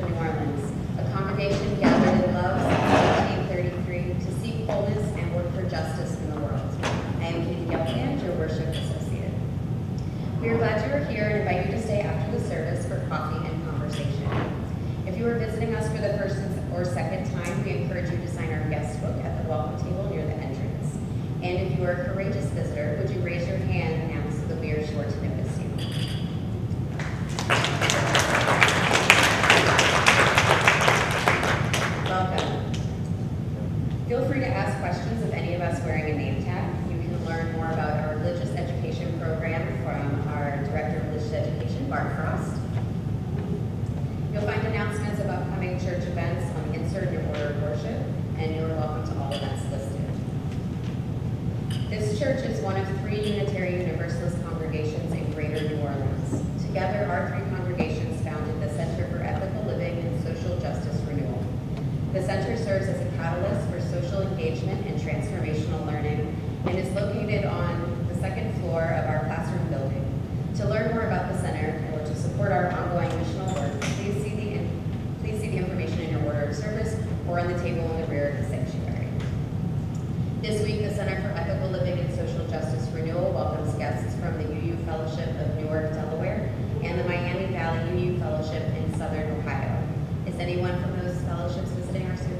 to New Orleans, a congregation gathered in love since 1833 to seek wholeness and work for justice in the world. I am Katie Gelfand, your worship associate. We are glad you are here and invite you to stay after the service for coffee and conversation. If you are visiting us for the first or second time, we encourage you to sign our guest book at the welcome table near the entrance. And if you are a courageous visitor, would you raise your hand now so that we are sure to notice you? Welcome. Feel free to ask questions of any of us wearing a name tag. You can learn more about our religious education program from our Director of Religious Education, Bart Frost. You'll find announcements of upcoming church events on the insert in your order of worship, and you are welcome to all events listed. This church is one of three Unitary Universalist congregations in Greater New Orleans. Together, our three congregations founded the Center for Ethical Living and Social Justice Renewal. The center serves as a catalyst for social engagement and transformational learning, and is located on the second floor of our classroom building. To learn more about the center or to support our ongoing missional work, please see the information in your order of service or on the table in the rear of the sanctuary. This week, the Center for Ethical Living and Social Justice Renewal welcomes guests from the UU Fellowship of Newark, Delaware, and the Miami Valley UU Fellowship in Southern Ohio. Is anyone from those fellowships visiting our service?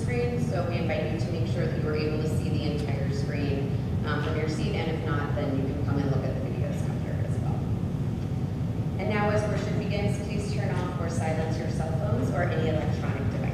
Screen, so we invite you to make sure that you are able to see the entire screen from your seat, and if not, then you can come and look at the videos after as well. And now, as worship begins, please turn off or silence your cell phones or any electronic devices.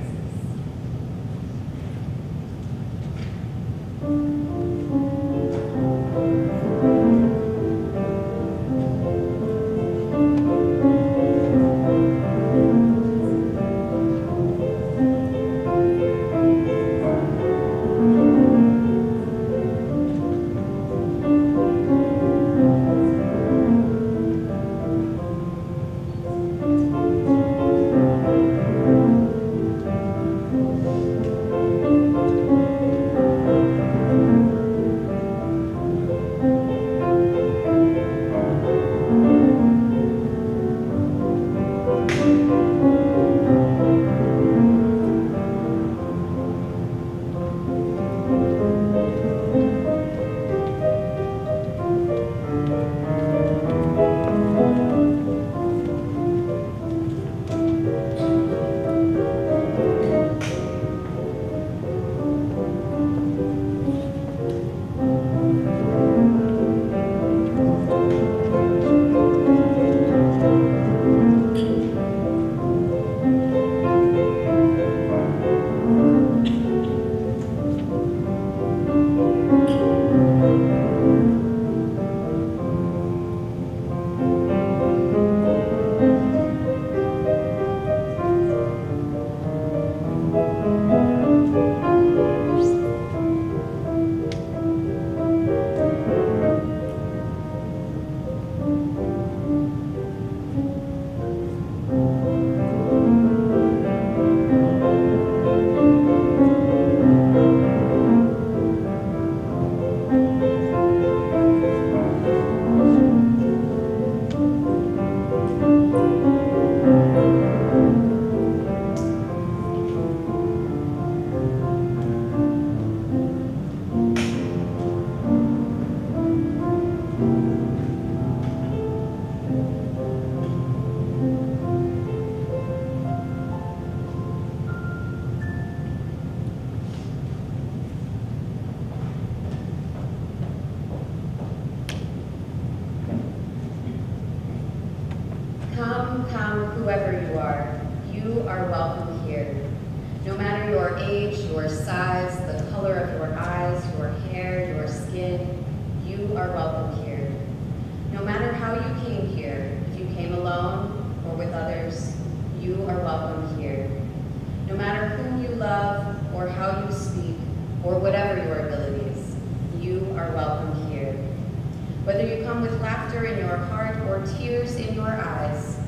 Whether you come with laughter in your heart or tears in your eyes,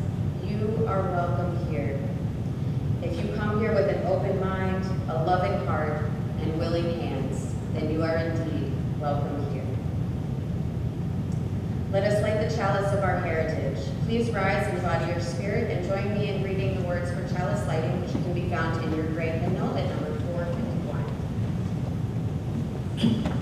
you are welcome here. If you come here with an open mind, a loving heart, and willing hands, then you are indeed welcome here. Let us light the chalice of our heritage. Please rise in body or spirit and join me in reading the words for chalice lighting, which can be found in your great hymnal at number 451.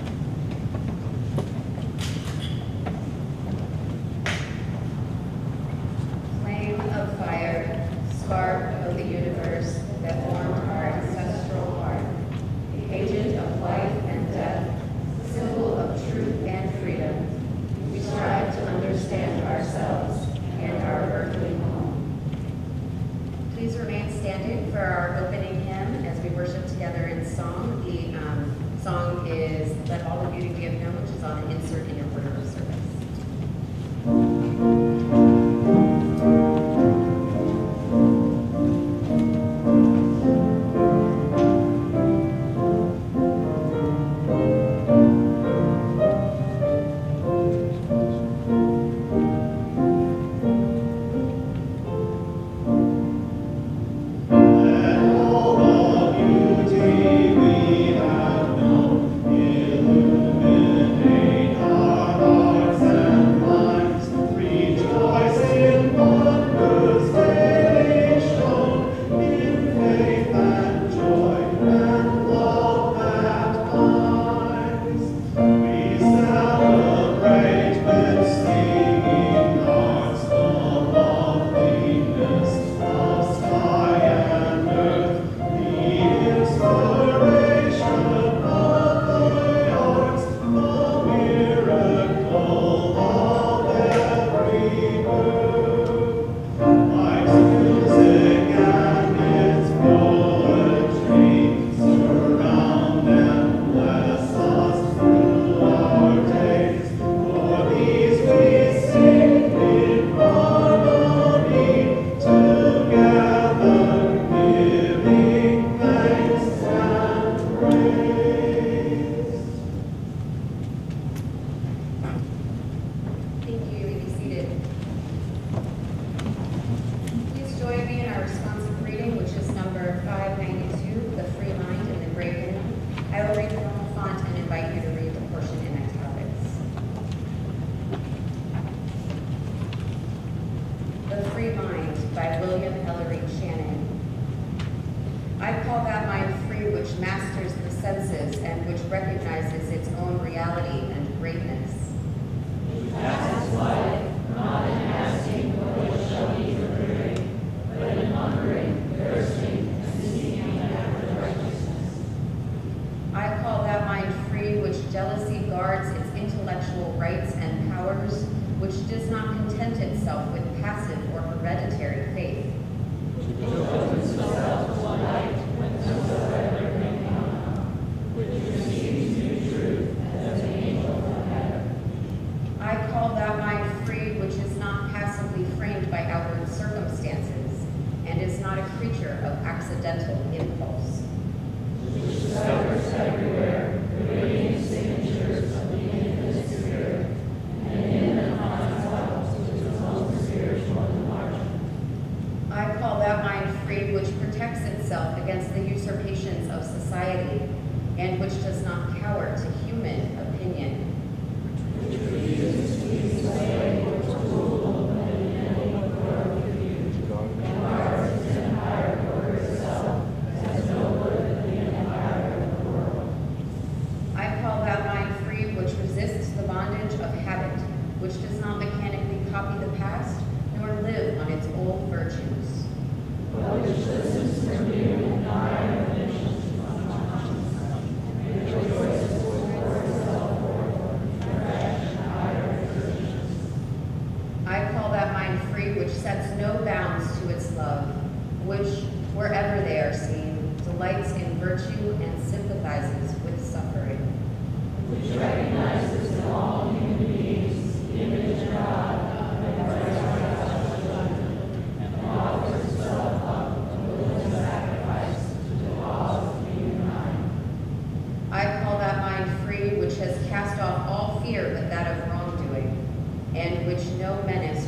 Cast off all fear but that of wrongdoing.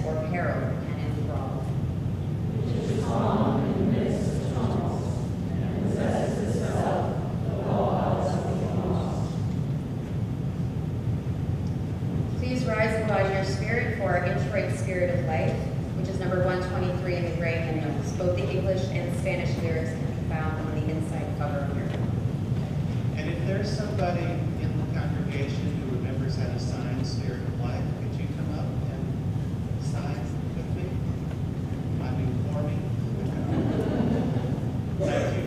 or peril can enthrall. Which is calm in the midst of tumults, and possesses itself, though all else be lost. Please rise and lodge your spirit for our introit Spirit of Life, which is number 123 in the Gray Hymnals. Both the English and Spanish lyrics can be found on the inside cover here. And if there's somebody in the congregation who remembers how to sign Spirit of Life, could you come up and sign with me? I mean, for me. Thank you.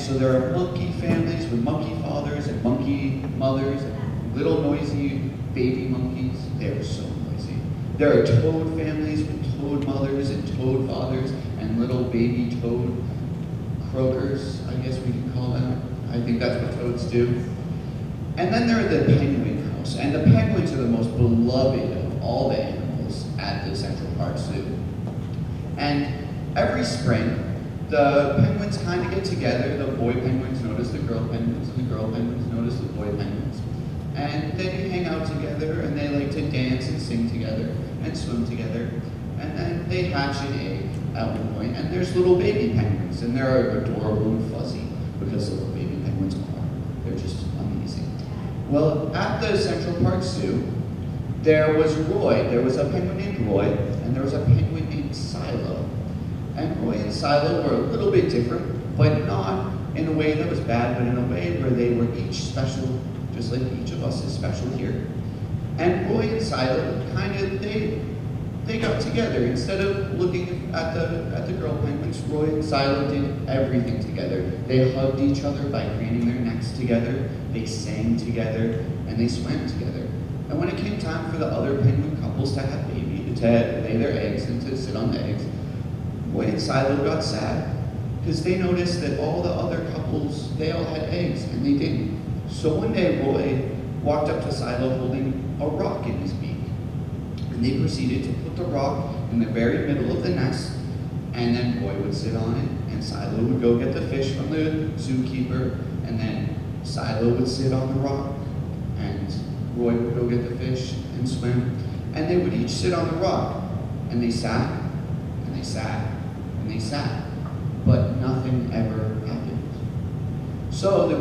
So there are monkey families with monkey fathers and monkey mothers and little noisy baby monkeys. They're so noisy. There are toad families with toad mothers and toad fathers and little baby toad croakers, I guess we can call them. I think that's what toads do. And then there are the penguin house. And the penguins are the most beloved of all the animals at the Central Park Zoo. And every spring, the penguins kind of get together. The boy penguins notice the girl penguins, and the girl penguins notice the boy penguins. And they hang out together, and they like to dance and sing together, and swim together. And then they hatch an egg at one point, and there's little baby penguins, and they're adorable and fuzzy, because little baby penguins are. They're just amazing. Well, at the Central Park Zoo, there was Roy. There was a penguin named Roy, and there was a penguin named Silo. And Roy and Silo were a little bit different, but not in a way that was bad, but in a way where they were each special, just like each of us is special here. And Roy and Sila kind of, they got together. Instead of looking at the girl penguins, Roy and Sila did everything together. They hugged each other by craning their necks together, they sang together, and they swam together. And when it came time for the other penguin couples to have babies, to lay their eggs and to sit on the eggs, Roy and Sila got sad, because they noticed that all the other couples, they all had eggs, and they didn't. So one day, Roy walked up to Sila holding a rock in his beak, and they proceeded to put the rock in the very middle of the nest, and then Roy would sit on it, and Sila would go get the fish from the zookeeper, and then Sila would sit on the rock, and Roy would go get the fish and swim, and they would each sit on the rock, and they sat, and they sat, and they sat, but nothing ever happened. So the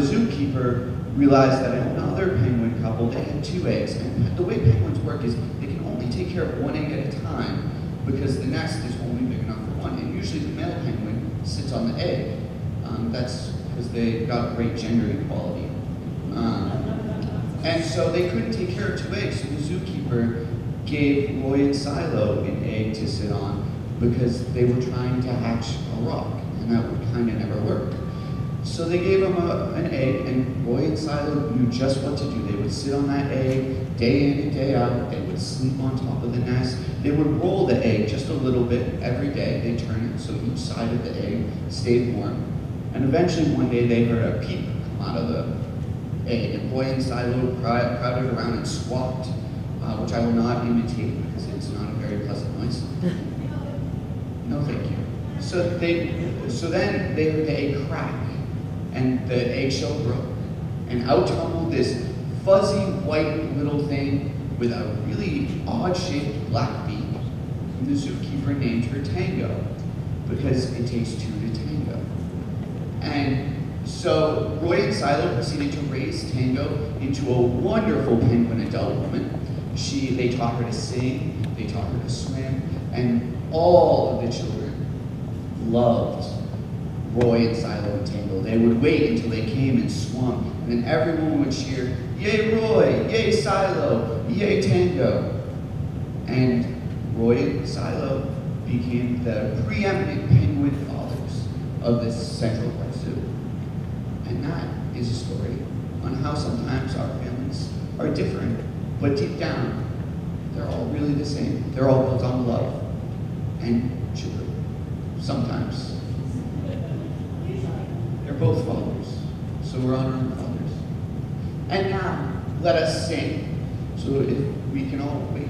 zookeeper realized that another penguin couple, they had two eggs, and the way penguins work is they can only take care of one egg at a time because the nest is only big enough for one, and usually the male penguin sits on the egg. That's because they got great gender equality. And so they couldn't take care of two eggs, so the zookeeper gave Roy and Sila an egg to sit on because they were trying to hatch a rock, and that would kind of never work. So they gave them an egg, and Roy and Sila knew just what to do. They would sit on that egg day in and day out. They would sleep on top of the nest. They would roll the egg just a little bit every day. They turn it so each side of the egg stayed warm. And eventually one day they heard a peep come out of the egg, and Roy and Sila crowded around and squawked, which I will not imitate because it's not a very pleasant noise. No, thank you. So then they heard the egg crack, and the eggshell broke, and out tumbled this fuzzy white little thing with a really odd-shaped black beak, and the zookeeper named her Tango, because it takes two to tango. And so Roy and Sila proceeded to raise Tango into a wonderful penguin adult woman. They taught her to sing, they taught her to swim, and all of the children loved Roy and Sila and Tango. They would wait until they came and swung, and then everyone would cheer, "Yay Roy, yay Sila, yay Tango." And Roy and Sila became the preeminent penguin fathers of this Central Park Zoo. And that is a story on how sometimes our families are different, but deep down, they're all really the same. They're all built on love and children, sometimes. Both fathers, so we're honoring the fathers. And now, let us sing, so if we can all wait.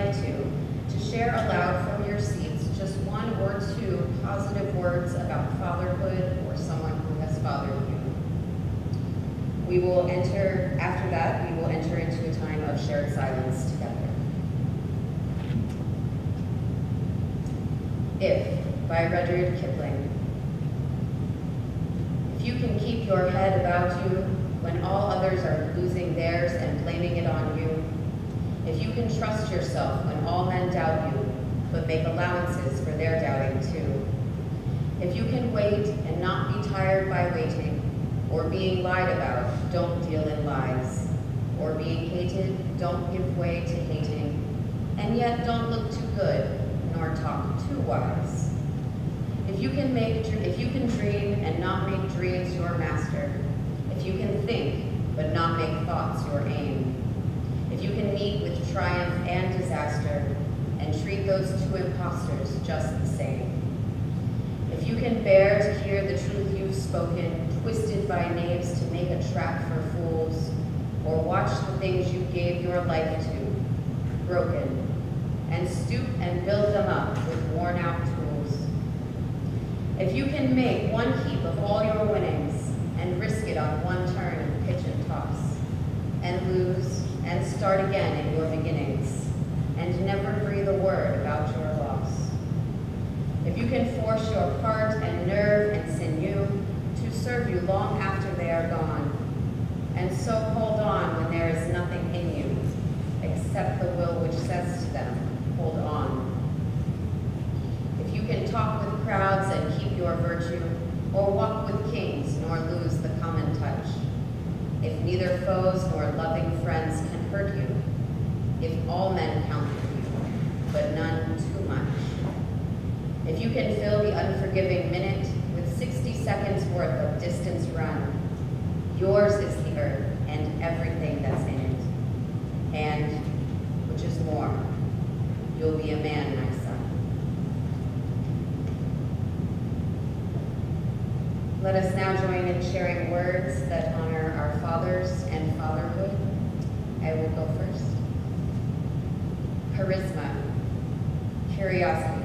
like to share aloud from your seats just one or two positive words about fatherhood or someone who has fathered you. We will enter, after that, we will enter into a time of shared silence together. If, by Rudyard Kipling. If you can keep your head about you when all others are losing theirs and blaming it on you, if you can trust yourself when all men doubt you, but make allowances for their doubting too, if you can wait and not be tired by waiting, or being lied about, don't deal in lies, or being hated, don't give way to hating, and yet don't look too good, nor talk too wise. If you can dream and not make dreams your master, if you can think, but not make thoughts your aim, if you can meet with triumph and disaster, and treat those two impostors just the same. If you can bear to hear the truth you've spoken, twisted by knaves to make a trap for fools, or watch the things you gave your life to, broken, and stoop and build them up with worn-out tools. If you can make one heap of all your winnings, and risk it on one turn and pitch and toss, and lose, and start again in your beginnings, and never breathe a word about your loss. If you can force your heart and nerve and sinew to serve you long after they are gone, and so hold on when there is nothing in you, except the will which says to them, hold on. If you can talk with crowds and keep your virtue, or walk with kings nor lose the common touch, if neither foes nor loving friends can hurt you, if all men count for you, but none too much, if you can fill the unforgiving minute with 60 seconds worth of distance run, yours is the earth and everything that's in it, and, which is more, you'll be a man, my son. Let us now join in sharing words that honor our fathers and fatherhood. I will go first. Charisma, curiosity,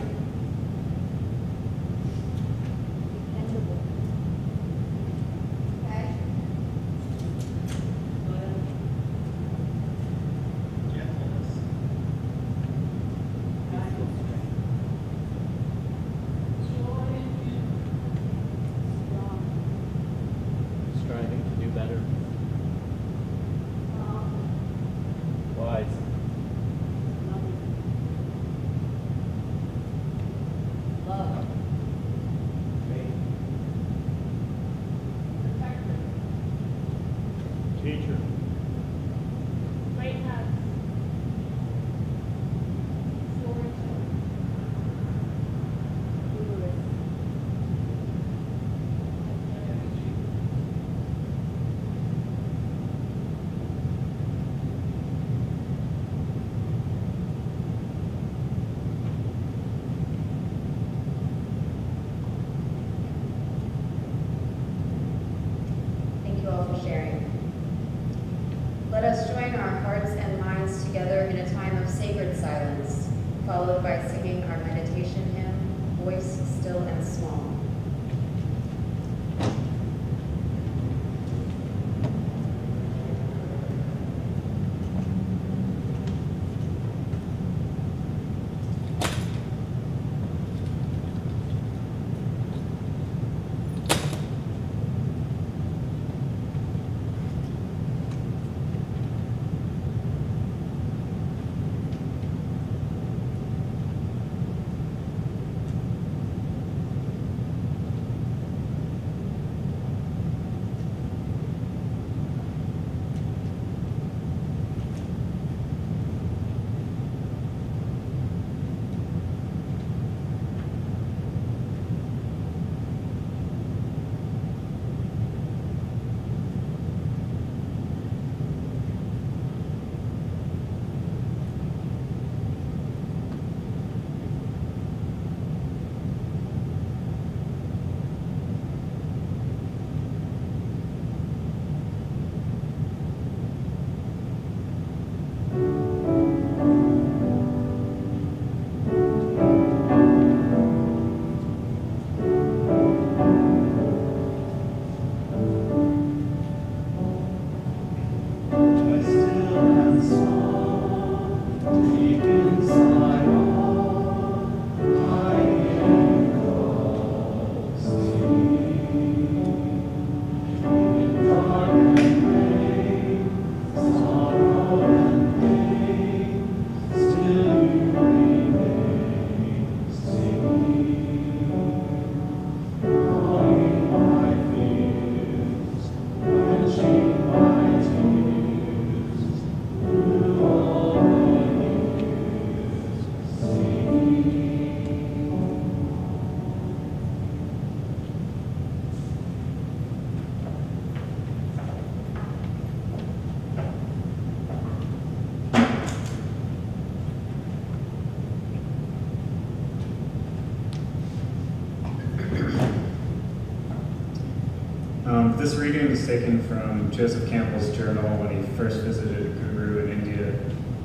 This reading is taken from Joseph Campbell's journal when he first visited a guru in India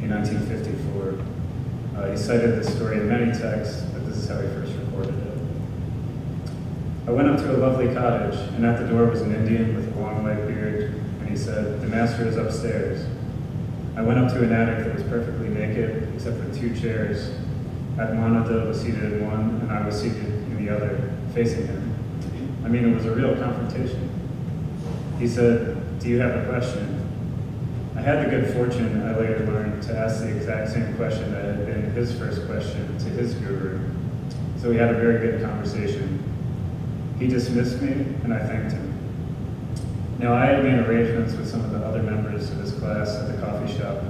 in 1954. He cited this story in many texts, but this is how he first recorded it. I went up to a lovely cottage, and at the door was an Indian with a long white beard, and he said, "The master is upstairs." I went up to an attic that was perfectly naked, except for two chairs. Atmananda was seated in one, and I was seated in the other, facing him. I mean, it was a real confrontation. He said, "Do you have a question?" I had the good fortune, I later learned, to ask the exact same question that had been his first question to his guru. So we had a very good conversation. He dismissed me, and I thanked him. Now, I had made arrangements with some of the other members of his class at the coffee shop,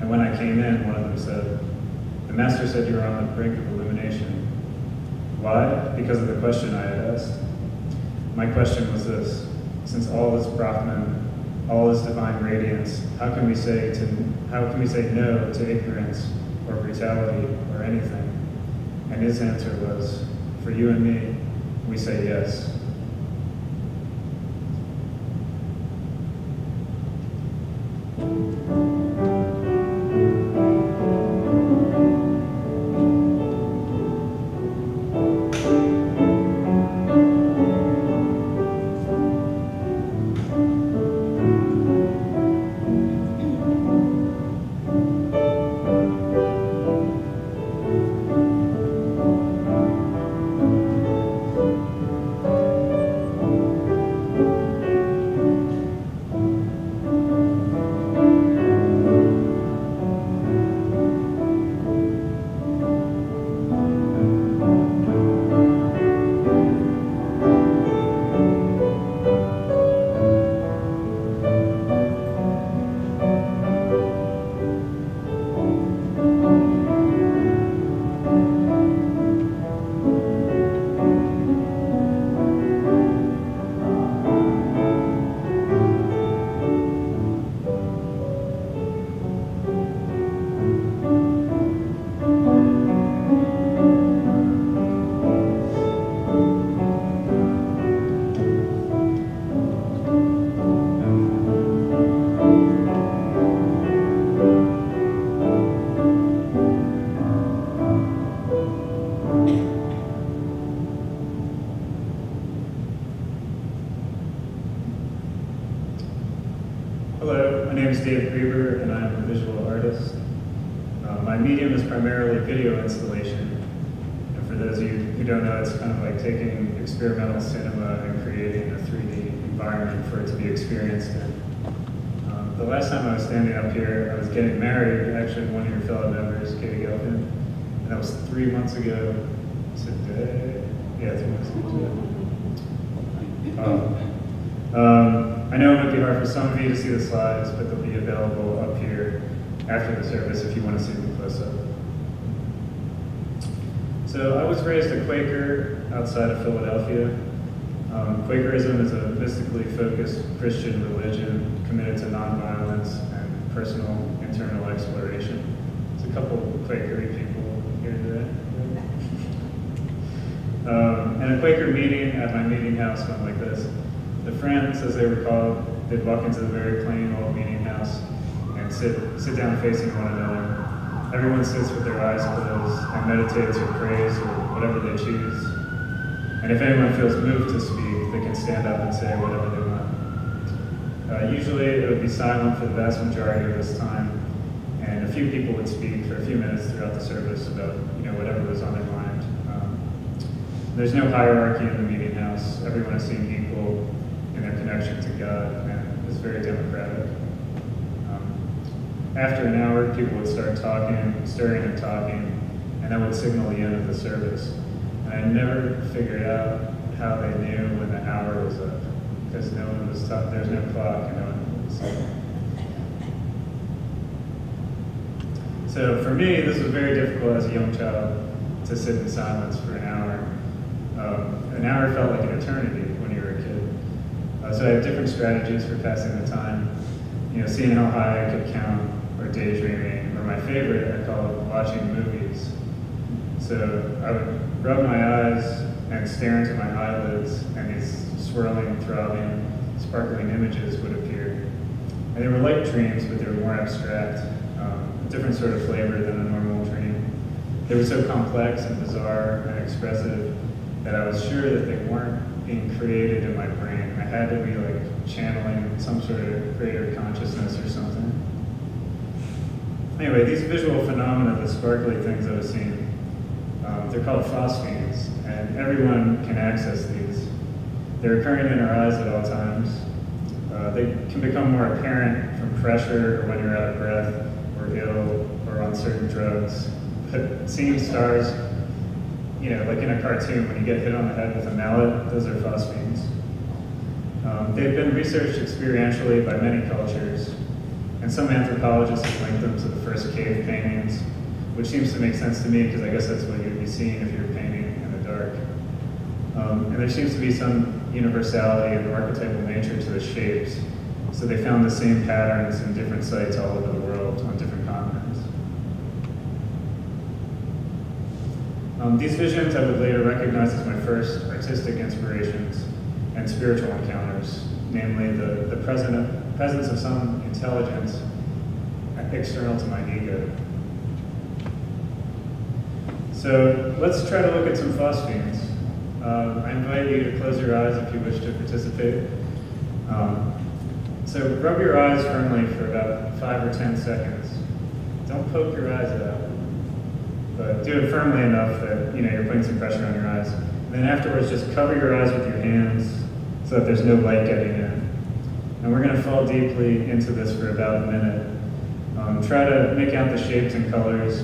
and when I came in, one of them said, "The master said you were on the brink of illumination." Why? Because of the question I had asked. My question was this: since all is Brahman, all is divine radiance, how can we say no to ignorance or brutality or anything? And his answer was, "For you and me, we say yes." Experimental cinema and creating a 3D environment for it to be experienced in. The last time I was standing up here, I was getting married, actually one of your fellow members, Katie Gelfand, and that was 3 months ago today. Yeah, 3 months ago today. I know it might be hard for some of you to see the slides, but they'll be available up here after the service if you want to see them close up. So I was raised a Quaker outside of Philadelphia. Quakerism is a mystically focused Christian religion committed to nonviolence and personal internal exploration. There's a couple of Quakery people here today. And a Quaker meeting at my meeting house went like this. The friends, as they were called, they'd walk into the very plain old meeting house and sit down facing one another. Everyone sits with their eyes closed and meditates or prays or whatever they choose. And if anyone feels moved to speak, they can stand up and say whatever they want. Usually it would be silent for the vast majority of this time, and a few people would speak for a few minutes throughout the service about whatever was on their mind. There's no hierarchy in the meeting house. Everyone is seen equal in their connection to God, and it's very democratic. After an hour, people would start talking, stirring and talking, and that would signal the end of the service. And I never figured out how they knew when the hour was up, because no one was talking, there's no clock, and no one was talking. So for me, this was very difficult as a young child to sit in silence for an hour. An hour felt like an eternity when you were a kid. So I had different strategies for passing the time. Seeing how high I could count, or daydreaming, or my favorite, I call it watching movies. So I would rub my eyes and stare into my eyelids and these swirling, throbbing, sparkling images would appear. And they were like dreams, but they were more abstract, a different sort of flavor than a normal dream. They were so complex and bizarre and expressive that I was sure that they weren't being created in my brain. I had to be like channeling some sort of greater consciousness or something. Anyway, these visual phenomena, the sparkly things I was seeing, they're called phosphenes, and everyone can access these. They're occurring in our eyes at all times. They can become more apparent from pressure, or when you're out of breath, or ill, or on certain drugs. But seeing stars, you know, like in a cartoon, when you get hit on the head with a mallet, those are phosphenes. They've been researched experientially by many cultures, and some anthropologists have linked them to the first cave paintings, which seems to make sense to me, because I guess that's what you'd be seeing if you're painting in the dark. And there seems to be some universality and archetypal nature to the shapes, so they found the same patterns in different sites all over the world, on different continents. These visions I would later recognize as my first artistic inspirations and spiritual encounters, namely the presence of some intelligence external to my ego. So let's try to look at some phosphenes. I invite you to close your eyes if you wish to participate. So rub your eyes firmly for about 5 or 10 seconds. Don't poke your eyes out, but do it firmly enough that you're putting some pressure on your eyes. And then afterwards, just cover your eyes with your hands so that there's no light getting in. And we're going to fall deeply into this for about a minute. Try to make out the shapes and colors.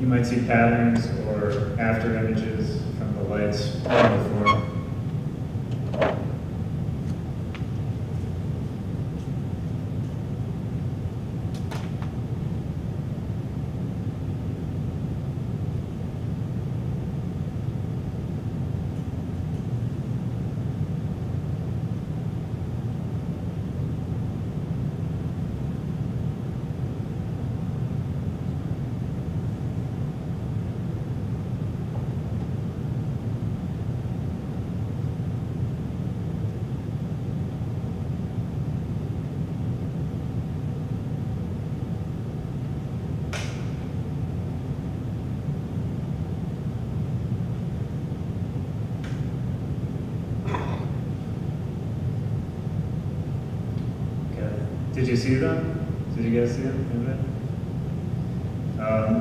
You might see patterns or after images from the lights before. Did you see them? Did you guys see them?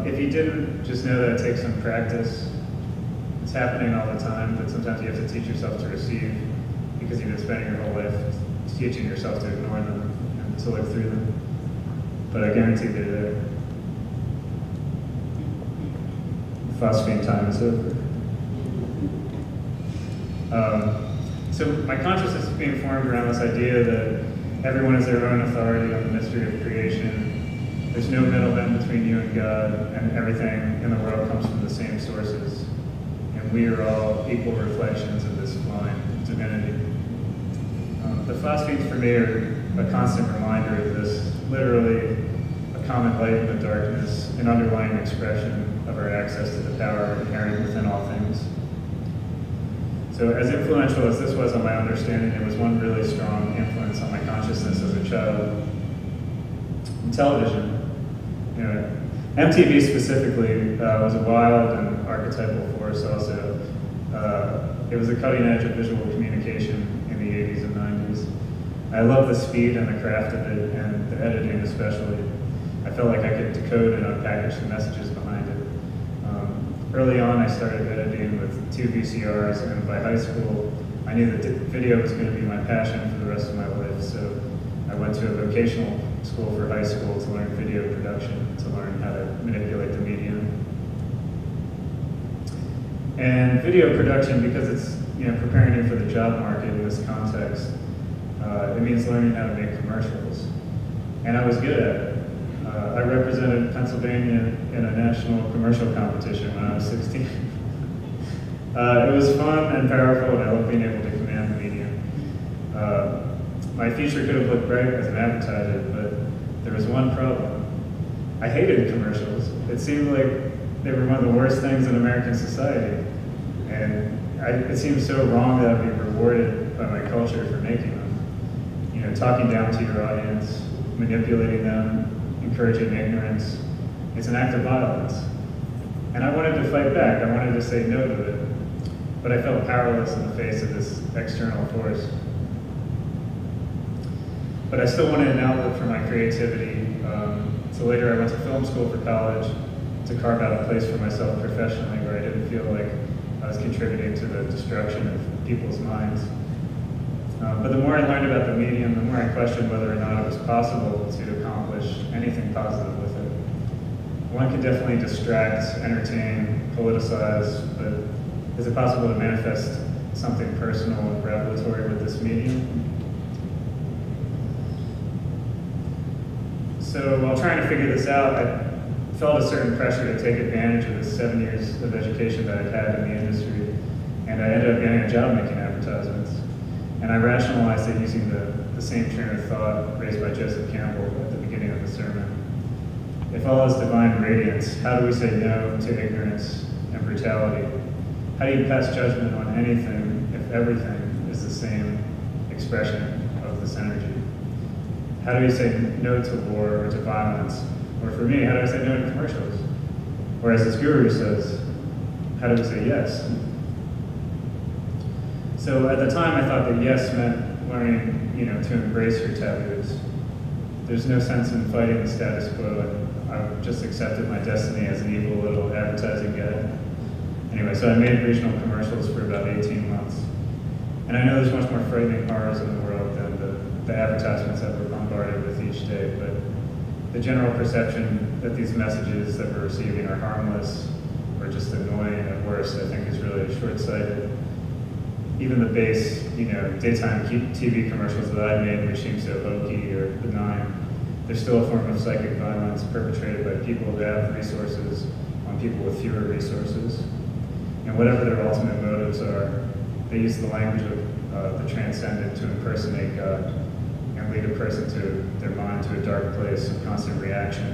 If you didn't, just know that it takes some practice. It's happening all the time, but sometimes you have to teach yourself to receive, because you've been spending your whole life teaching yourself to ignore them and to look through them. But I guarantee they're there. Phosphine time is over. So my consciousness is being formed around this idea that everyone is their own authority on the mystery of creation. There's no middleman between you and God, and everything in the world comes from the same sources. And we are all equal reflections of this divine divinity. The phosphenes for me are a constant reminder of this, literally a common light in the darkness, an underlying expression of our access to the power inherent within all things. So as influential as this was on my understanding, it was one really strong influence on my consciousness as a child. And television, MTV specifically was a wild and archetypal force also. It was a cutting edge of visual communication in the 80s and 90s. I love the speed and the craft of it, and the editing especially. I felt like I could decode and unpackage the messages behind it. Early on, I started editing with 2 VCRs, and by high school, I knew that video was going to be my passion for the rest of my life, so I went to a vocational school for high school to learn video production, to learn how to manipulate the medium. And video production, because it's preparing you for the job market in this context, it means learning how to make commercials. And I was good at it. I represented Pennsylvania in a national commercial competition when I was 16. It was fun and powerful, and I loved being able to command the medium. My future could have looked bright as an advertiser, but there was one problem. I hated commercials. It seemed like they were one of the worst things in American society, and it seemed so wrong that I'd be rewarded by my culture for making them. talking down to your audience, manipulating them, encouraging ignorance. It's an act of violence. And I wanted to fight back. I wanted to say no to it. But I felt powerless in the face of this external force. But I still wanted an outlet for my creativity. So later I went to film school for college to carve out a place for myself professionally where I didn't feel like I was contributing to the destruction of people's minds. But the more I learned about the medium, the more I questioned whether or not it was possible to accomplish anything positive with it. One can definitely distract, entertain, politicize, but is it possible to manifest something personal and revelatory with this medium? So while trying to figure this out, I felt a certain pressure to take advantage of the 7 years of education that I'd had in the industry, and I ended up getting a job making advertisements. And I rationalized it using the same train of thought raised by Joseph Campbell at the beginning of the sermon. If all is divine radiance, how do we say no to ignorance and brutality? How do you pass judgment on anything if everything is the same expression of this energy? How do we say no to war or to violence? Or for me, how do I say no to commercials? Or as this guru says, how do we say yes? So at the time I thought that yes meant learning, to embrace your taboos. There's no sense in fighting the status quo, and I just accepted my destiny as an evil little advertising guy. Anyway, so I made regional commercials for about 18 months. And I know there's much more frightening horrors in the world than the advertisements that we're bombarded with each day, but the general perception that these messages that we're receiving are harmless or just annoying at worst, I think is really short-sighted. Even the base, daytime TV commercials that I made, which seem so hokey or benign, they're still a form of psychic violence perpetrated by people who have resources on people with fewer resources. And whatever their ultimate motives are, they use the language of the transcendent to impersonate God and lead a person to their mind to a dark place of constant reaction.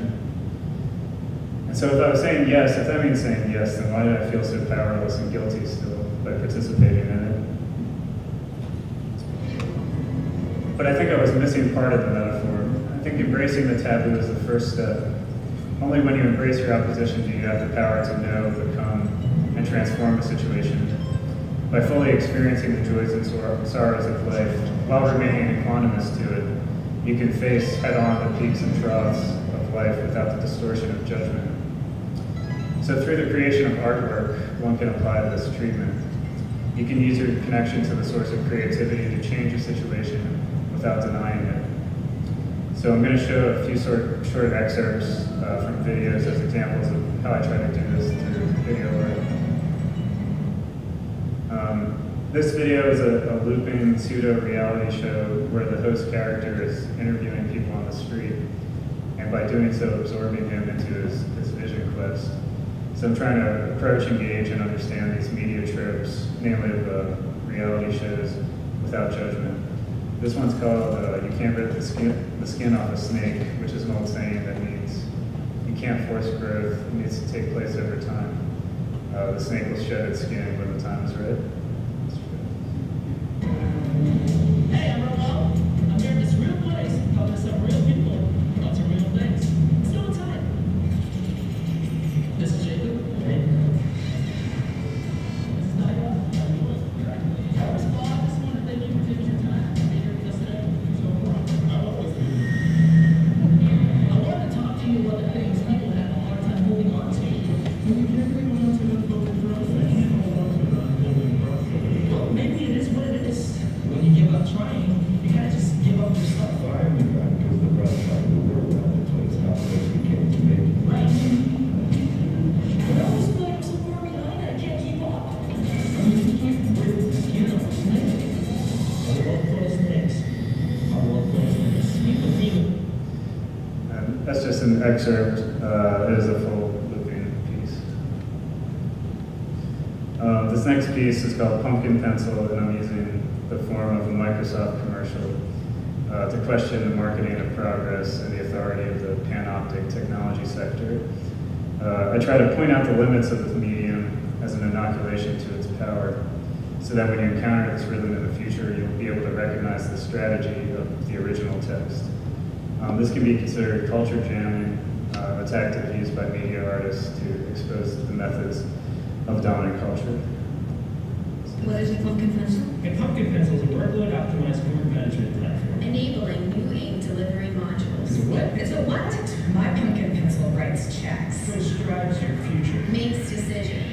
And so if I was saying yes, if that means saying yes, then why did I feel so powerless and guilty still by participating in it? But I think I was missing part of the metaphor. I think embracing the taboo is the first step. Only when you embrace your opposition do you have the power to know, become, and transform a situation. By fully experiencing the joys and sorrows of life, while remaining equanimous to it, you can face head-on the peaks and troughs of life without the distortion of judgment. So through the creation of artwork, one can apply this treatment. You can use your connection to the source of creativity to change a situation without denying it. So I'm going to show a few short excerpts from videos as examples of how I try to do this through video art. This video is a looping pseudo-reality show where the host character is interviewing people on the street, and by doing so, absorbing him into his vision quest. So I'm trying to approach, engage, and understand these media tropes, namely of reality shows, without judgment. This one's called, you can't rip the skin off a snake, which is an old saying that means you can't force growth, it needs to take place over time. The snake will shed its skin when the time is right. Hey, I'm Rollo. I'm here at this real place. Talking to some real people about some real things. It's no time. This is Jacob. Hey. This is Naya. How you doing? Practically. I was fine. Just wanted to thank you for taking your time to be here with us today. So I'm always here. I wanted to talk to you about the things people have a hard time holding on to. When you can't bring on to them. Trying, you gotta just give up yourself. I remember that because the brother tried to work around the twins, how close we came to make it. Right. But I was like, I'm so far behind, I can't keep up. I mean, you can't rip the skin off the snake. I love those things. People feel it. And that's just an excerpt. It is a full looping piece. This next piece is called Pumpkin Pencil, and I'm using the form of a Microsoft commercial to question the marketing of progress and the authority of the panoptic technology sector. I try to point out the limits of this medium as an inoculation to its power. so that when you encounter this rhythm in the future, you'll be able to recognize the strategy of the original text. This can be considered culture jamming, a tactic used by media artists to expose the methods of dominant culture. What is a pumpkin pencil? A pumpkin pencil is a workload-optimized work management platform. Enabling new aid delivery modules. What? It's a what? My pumpkin pencil writes checks. Prescribes your future. Makes decisions.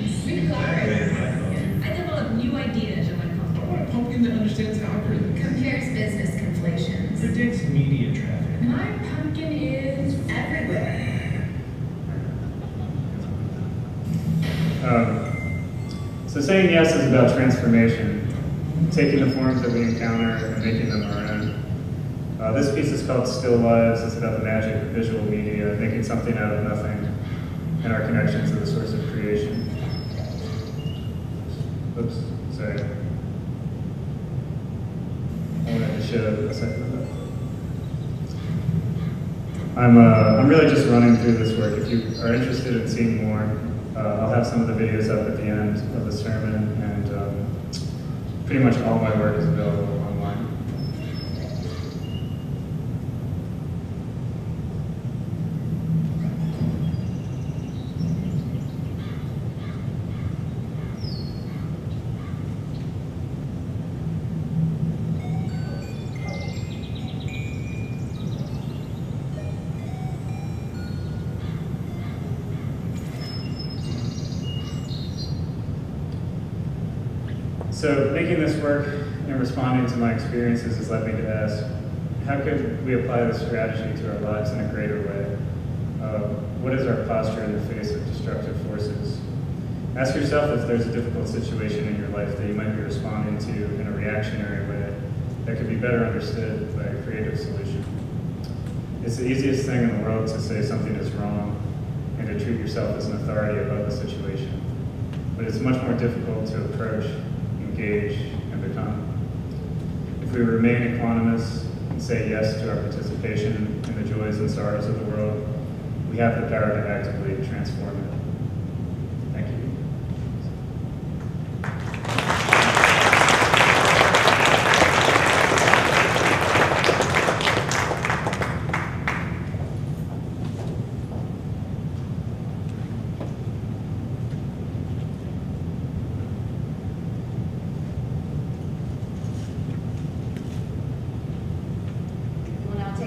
I develop new ideas in my pumpkin. I want a pumpkin that understands algorithms. Compares business conflations. Predicts media traffic. My pumpkin is everywhere. So saying yes is about transformation, taking the forms that we encounter and making them our own. This piece is called Still Lives. It's about the magic of visual media, making something out of nothing, and our connection to the source of creation. Oops, sorry. I wanted to show a second of that. I'm really just running through this work. If you are interested in seeing more, I'll have some of the videos up at the end of the sermon, and pretty much all my work is available online. So making this work and responding to my experiences has led me to ask, how could we apply this strategy to our lives in a greater way? What is our posture in the face of destructive forces? Ask yourself if there's a difficult situation in your life that you might be responding to in a reactionary way that could be better understood by a creative solution. It's the easiest thing in the world to say something is wrong and to treat yourself as an authority above the situation, but it's much more difficult to approach, engage, and become. If we remain equanimous and say yes to our participation in the joys and sorrows of the world, we have the power to actively transform it. Thank you.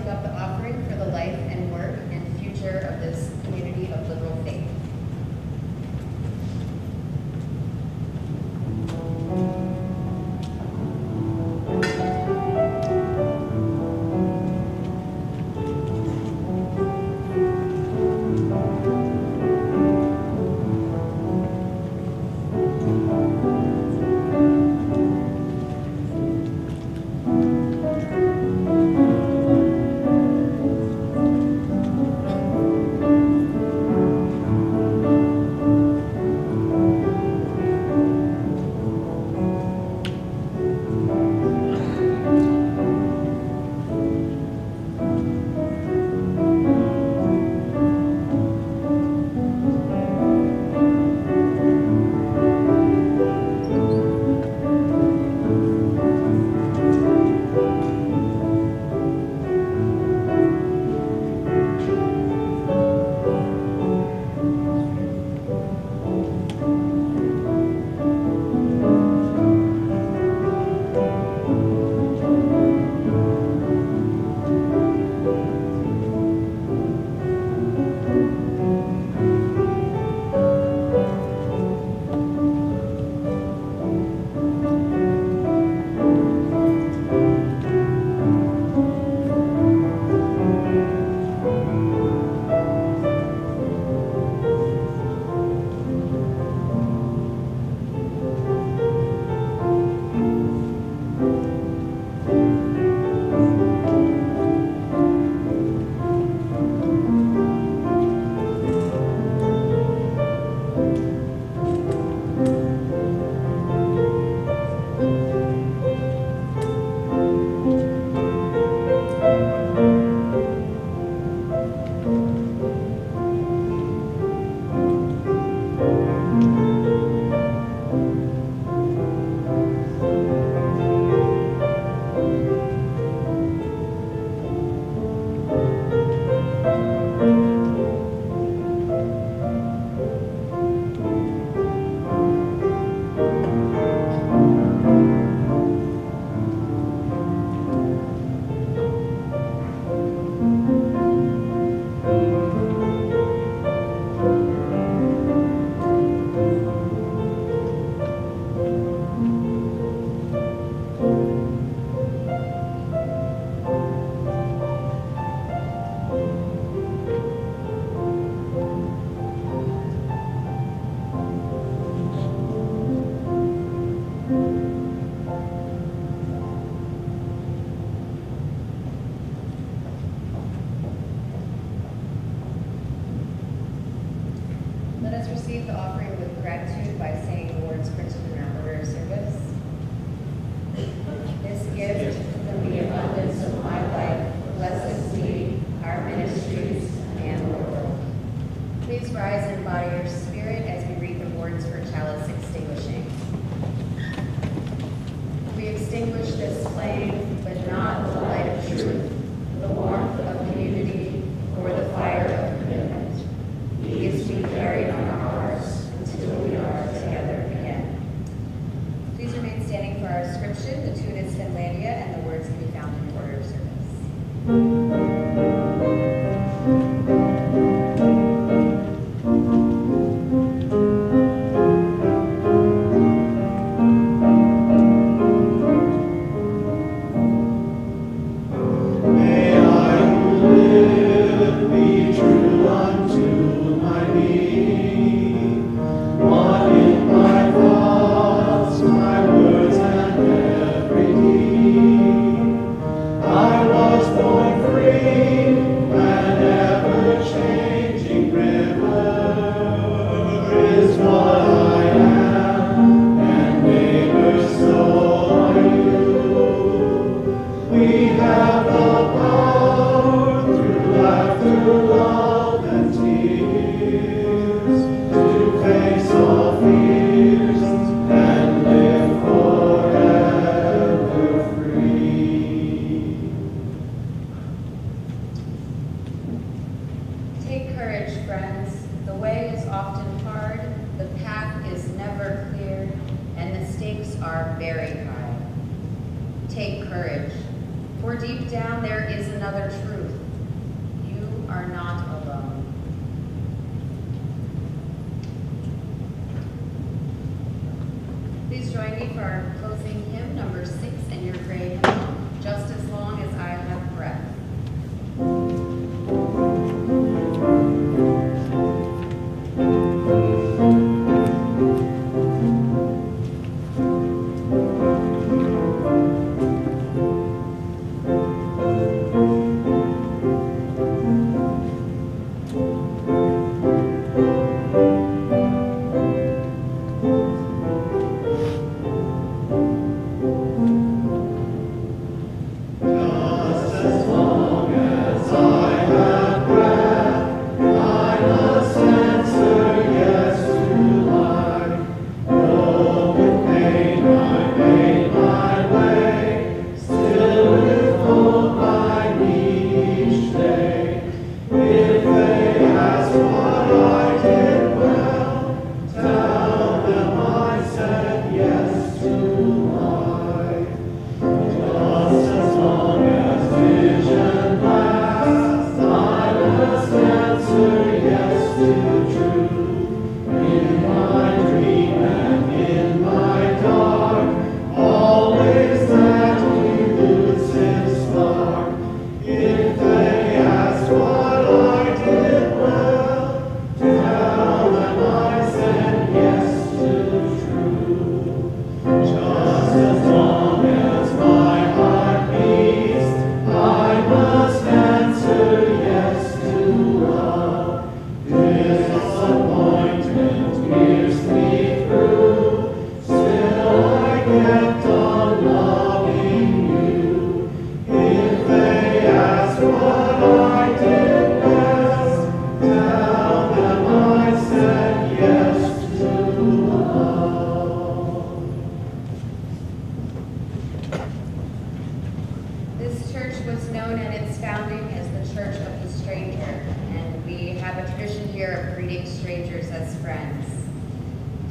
Up the offering for the life and work and future of this community of liberal faith. Let us receive the offering with gratitude by saying the words printed in our prayer service. This gift from the abundance of my life blesses me, our ministries, and the world. Please rise and body your spirit as we read the words for chalice extinguishing. We extinguish this flame, but not the light of truth, the warmth of community, or the fire of commitment. These we carry on our hearts until we are together again. Please remain standing for our scripture, the tune is Finlandia, and the words can be found in the order of service.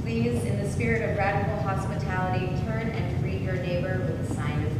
Please, in the spirit of radical hospitality, turn and greet your neighbor with a sign of